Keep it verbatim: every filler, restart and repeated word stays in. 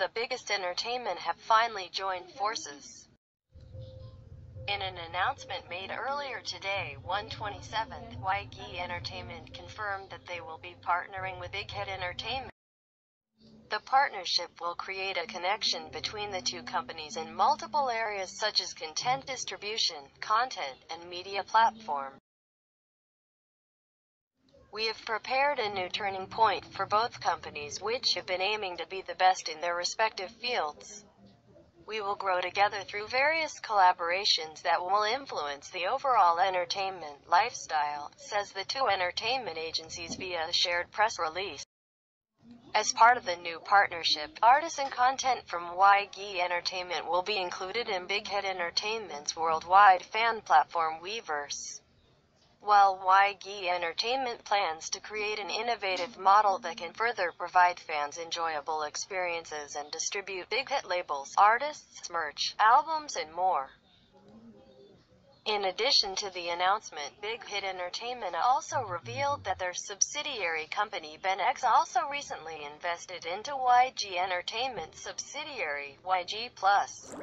of the biggest entertainment have finally joined forces. In an announcement made earlier today, January twenty-seventh, Y G Entertainment confirmed that they will be partnering with Big Hit Entertainment. The partnership will create a connection between the two companies in multiple areas such as content distribution, content, and media platform. We have prepared a new turning point for both companies, which have been aiming to be the best in their respective fields. We will grow together through various collaborations that will influence the overall entertainment lifestyle, says the two entertainment agencies via a shared press release. As part of the new partnership, artists and content from Y G Entertainment will be included in Big Hit Entertainment's worldwide fan platform Weverse, while Y G Entertainment plans to create an innovative model that can further provide fans enjoyable experiences and distribute Big Hit labels, artists, merch, albums, and more. In addition to the announcement, Big Hit Entertainment also revealed that their subsidiary company BenX also recently invested into Y G Entertainment's subsidiary, Y G Plus.